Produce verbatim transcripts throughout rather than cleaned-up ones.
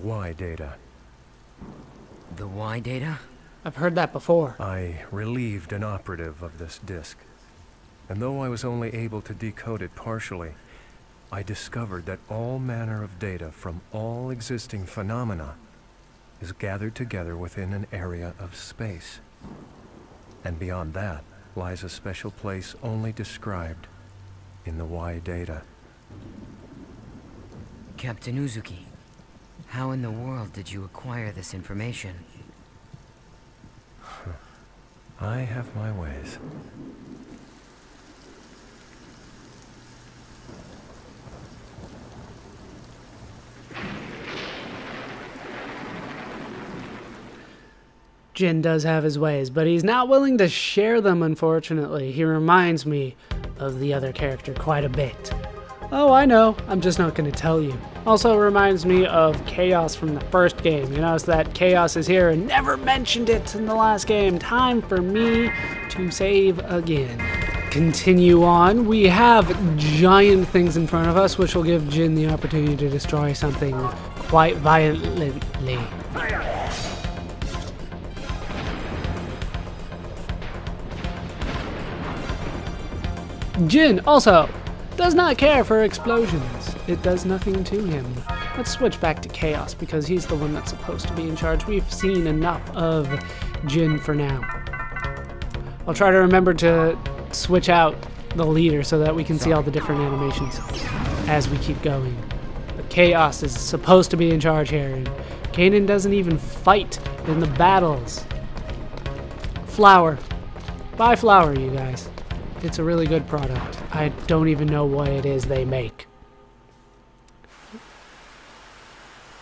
the Y data. The Y data? I've heard that before. I relieved an operative of this disk, and though I was only able to decode it partially, I discovered that all manner of data from all existing phenomena is gathered together within an area of space. And beyond that lies a special place only described in the Y data. Captain Uzuki, how in the world did you acquire this information? I have my ways. Jin does have his ways, but he's not willing to share them, unfortunately. He reminds me of the other character quite a bit. Oh, I know. I'm just not going to tell you. Also reminds me of Chaos from the first game. You notice that Chaos is here and never mentioned it in the last game. Time for me to save again. Continue on. We have giant things in front of us, which will give Jin the opportunity to destroy something quite violently. Jin also does not care for explosions. It does nothing to him. Let's switch back to Chaos because he's the one that's supposed to be in charge. We've seen enough of Jin for now. I'll try to remember to switch out the leader so that we can see all the different animations as we keep going. But Chaos is supposed to be in charge here, and Kanan doesn't even fight in the battles. Flour. Buy flour, you guys. It's a really good product. I don't even know what it is they make.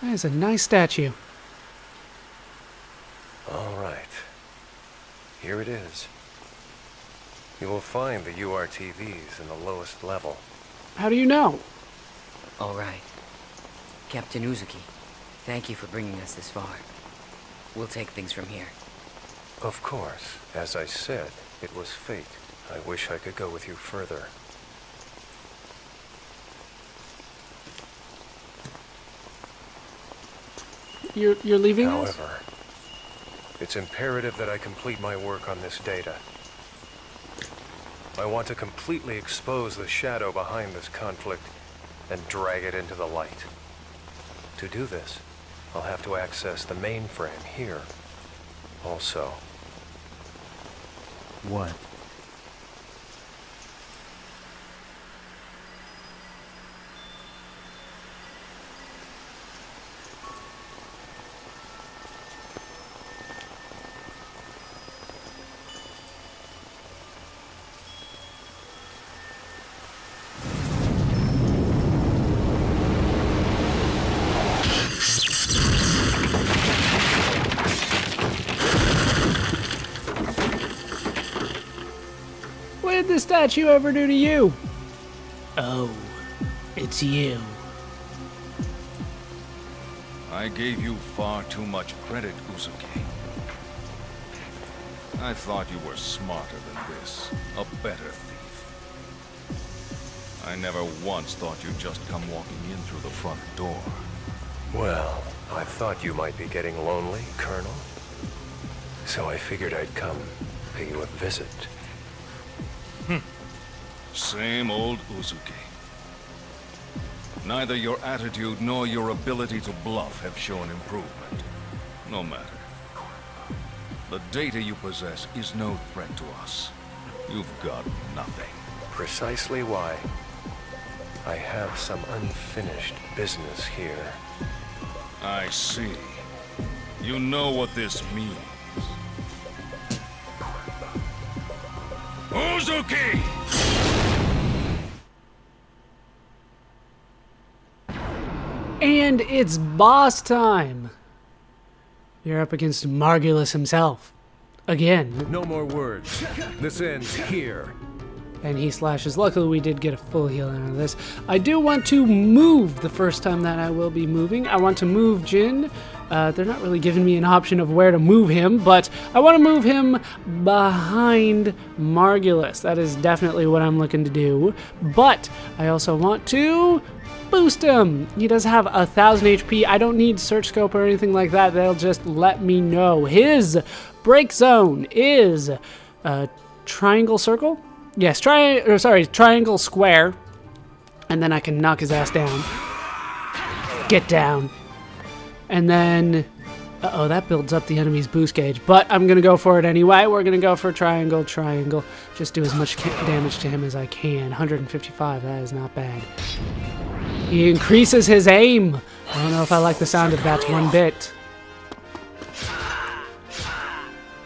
That is a nice statue. All right. Here it is. You will find the U R T Vs in the lowest level. How do you know? All right. Captain Uzuki, thank you for bringing us this far. We'll take things from here. Of course. As I said, it was fate. I wish I could go with you further. You're, you're leaving us? However, it's imperative that I complete my work on this data. I want to completely expose the shadow behind this conflict and drag it into the light. To do this, I'll have to access the mainframe here also. What? This statue ever do to you? Oh, it's you. I gave you far too much credit, Uzuki. I thought you were smarter than this, a better thief. I never once thought you'd just come walking in through the front door. Well, I thought you might be getting lonely, Colonel. So I figured I'd come pay you a visit. Hm. Same old Uzuki. Neither your attitude nor your ability to bluff have shown improvement. No matter. The data you possess is no threat to us. You've got nothing. Precisely why I have some unfinished business here. I see. You know what this means. Uzuki! And it's boss time. You're up against Margulis himself. Again. No more words. This ends here. And he slashes. Luckily, we did get a full heal out of this. I do want to move the first time that I will be moving. I want to move Jin. Uh, they're not really giving me an option of where to move him, but I want to move him behind Margulis. That is definitely what I'm looking to do. But I also want to boost him. He does have a thousand H P. I don't need search scope or anything like that. They'll just let me know. His break zone is uh, triangle circle. Yes, tri or sorry, triangle square. And then I can knock his ass down. Get down. And then, uh-oh, that builds up the enemy's boost gauge. But I'm going to go for it anyway. We're going to go for triangle, triangle. Just do as much damage to him as I can. one hundred fifty-five, that is not bad. He increases his aim. I don't know if I like the sound of that one bit.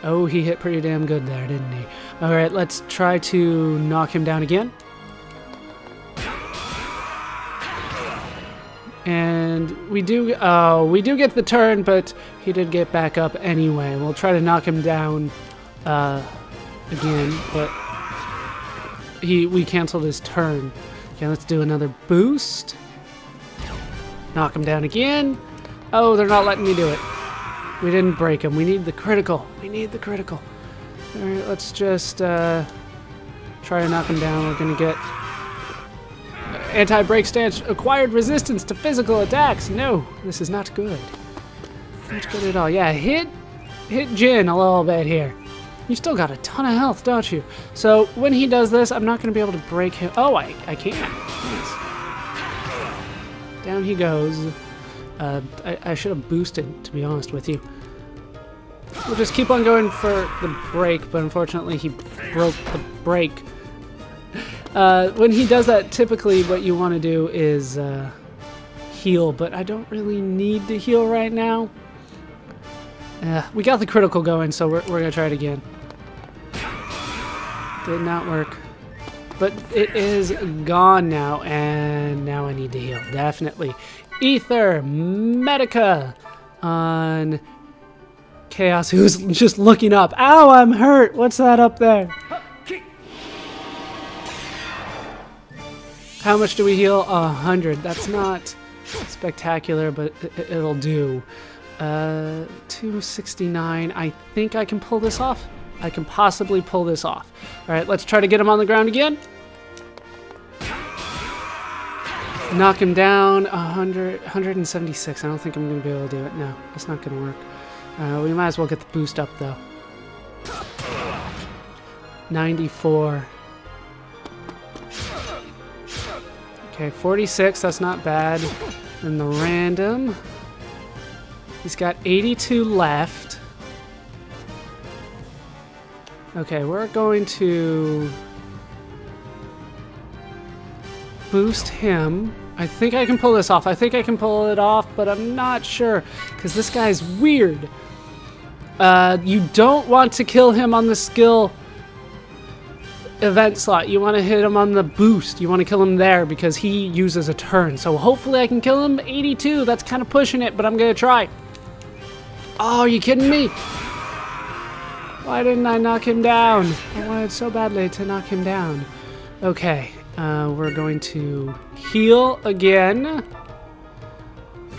Oh, he hit pretty damn good there, didn't he? All right, let's try to knock him down again. And we do, uh, we do get the turn, but he did get back up anyway. We'll try to knock him down uh, again, but he we canceled his turn. Okay, let's do another boost. Knock him down again. Oh, they're not letting me do it. We didn't break him. We need the critical. We need the critical. All right, let's just uh, try to knock him down. We're gonna get. Anti-break stance acquired resistance to physical attacks. No, this is not good. Not good at all. Yeah, hit hit Jin a little bit here. You still got a ton of health, don't you? So when he does this, I'm not going to be able to break him. Oh, I, I can. Nice. Down he goes. Uh, I, I should have boosted, to be honest with you. We'll just keep on going for the break, but unfortunately he broke the break. Uh, when he does that, typically what you want to do is uh, heal, but I don't really need to heal right now. Uh, we got the critical going, so we're, we're going to try it again. Did not work. But it is gone now, and now I need to heal, definitely. Ether Medica on Chaos, who's just looking up. Ow, I'm hurt. What's that up there? How much do we heal? A hundred. That's not spectacular, but it'll do. Uh, two sixty-nine. I think I can pull this off. I can possibly pull this off. All right, let's try to get him on the ground again. Knock him down. one hundred, one seventy-six. I don't think I'm going to be able to do it. No, that's not going to work. Uh, we might as well get the boost up, though. ninety-four. Okay, forty-six, that's not bad. And the random. He's got eighty-two left. Okay, we're going to boost him. I think I can pull this off. I think I can pull it off, but I'm not sure, because this guy's weird. Uh, you don't want to kill him on the skill event slot. You want to hit him on the boost. You want to kill him there because he uses a turn. So hopefully I can kill him. eighty-two. That's kind of pushing it, but I'm going to try. Oh, are you kidding me? Why didn't I knock him down? I wanted so badly to knock him down. Okay. Uh, we're going to heal again.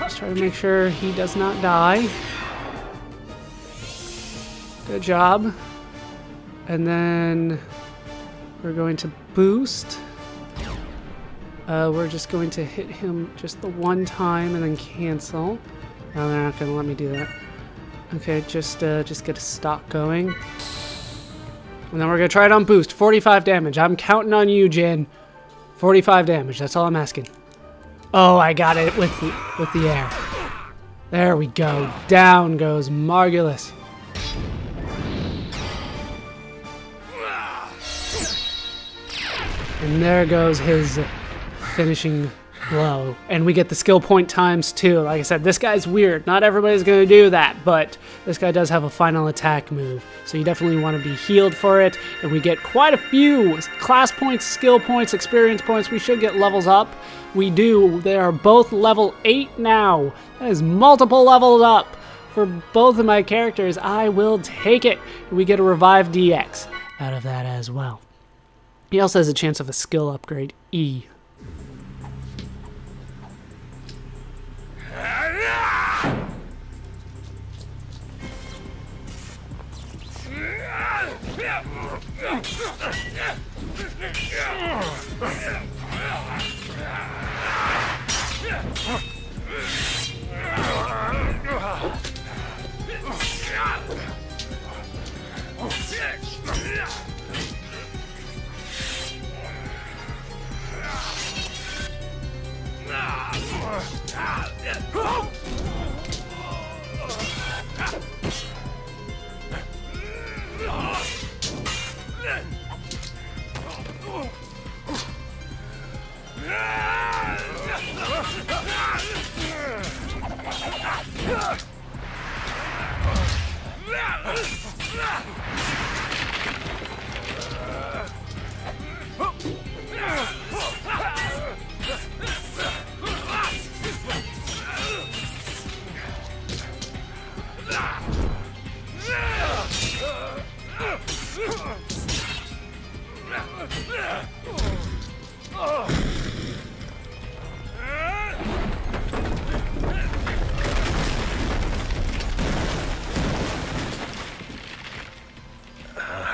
Let's try to make sure he does not die. Good job. And then we're going to boost. Uh, we're just going to hit him just the one time and then cancel. No, they're not going to let me do that. Okay, just uh, just get a stock going. And then we're going to try it on boost. forty-five damage. I'm counting on you, Jin. forty-five damage. That's all I'm asking. Oh, I got it with the, with the air. There we go. Down goes Margulis. And there goes his finishing blow. And we get the skill point times two. Like I said, this guy's weird. Not everybody's going to do that, but this guy does have a final attack move. So you definitely want to be healed for it. And we get quite a few class points, skill points, experience points. We should get levels up. We do. They are both level eight now. That is multiple levels up for both of my characters. I will take it. We get a revive D X out of that as well. He also has a chance of a skill upgrade, E.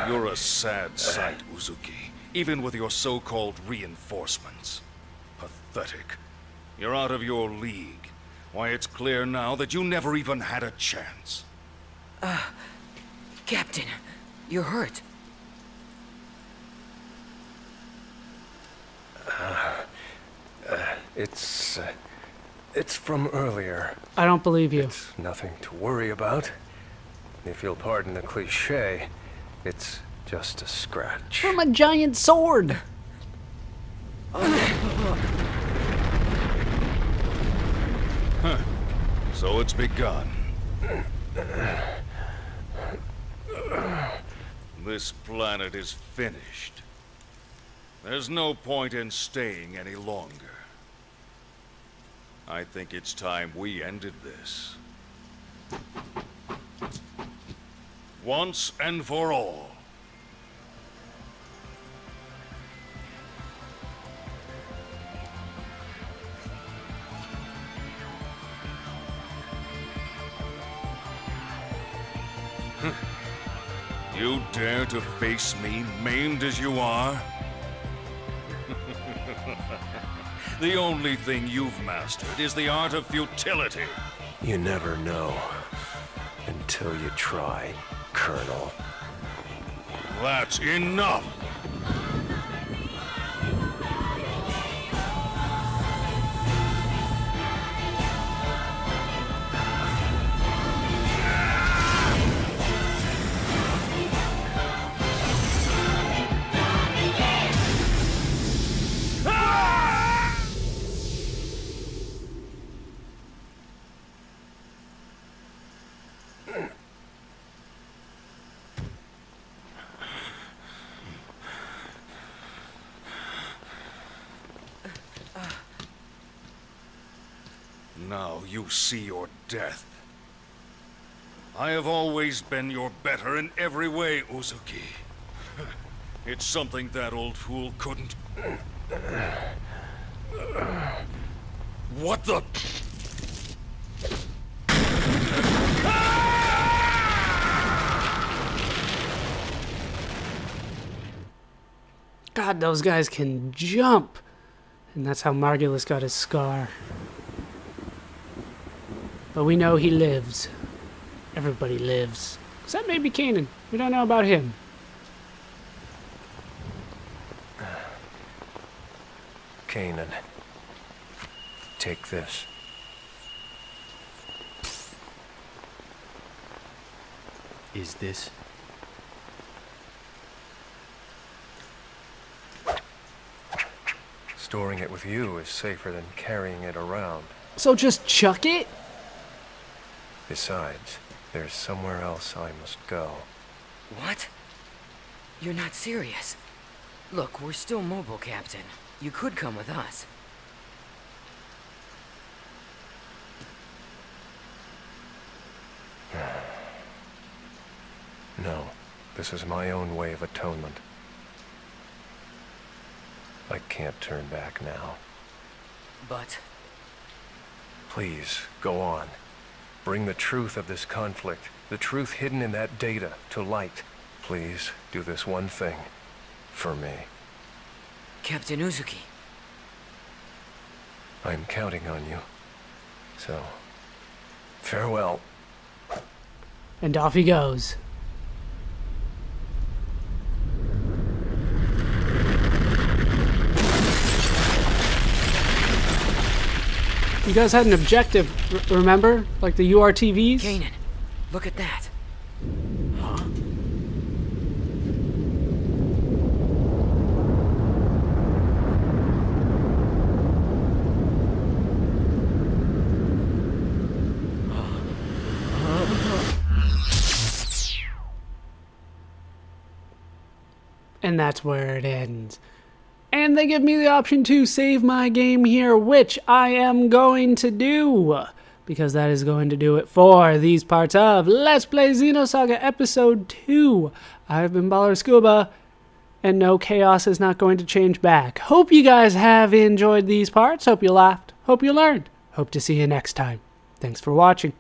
You're a sad sight, Uzuki. Even with your so-called reinforcements. Pathetic. You're out of your league. Why, it's clear now that you never even had a chance. Uh, Captain, you're hurt. Uh, uh, it's... Uh, it's from earlier. I don't believe you. It's nothing to worry about. If you'll pardon the cliché, it's just a scratch. From a giant sword! Huh. So it's begun. This planet is finished. There's no point in staying any longer. I think it's time we ended this. Once and for all. You dare to face me, maimed as you are? The only thing you've mastered is the art of futility. You never know until you try. Colonel. That's enough! Now you see your death. I have always been your better in every way, Uzuki. It's something that old fool couldn't... What the... God, those guys can jump! And that's how Margulis got his scar. But we know he lives. Everybody lives. Except maybe Kanan. We don't know about him. Kanan. Take this. Is this? Storing it with you is safer than carrying it around. So just chuck it? Besides, there's somewhere else I must go. What? You're not serious. Look, we're still mobile, Captain. You could come with us. No, this is my own way of atonement. I can't turn back now. But... Please, go on. Bring the truth of this conflict, the truth hidden in that data, to light. Please, do this one thing for me. Captain Uzuki. I'm counting on you. So, farewell. And off he goes. You guys had an objective, r remember? Like the U R T Vs? Kanan, look at that. Huh? And that's where it ends. And they give me the option to save my game here, which I am going to do, because that is going to do it for these parts of Let's Play Xenosaga Episode two. I've been BallerScuba, and no, Chaos is not going to change back. Hope you guys have enjoyed these parts. Hope you laughed. Hope you learned. Hope to see you next time. Thanks for watching.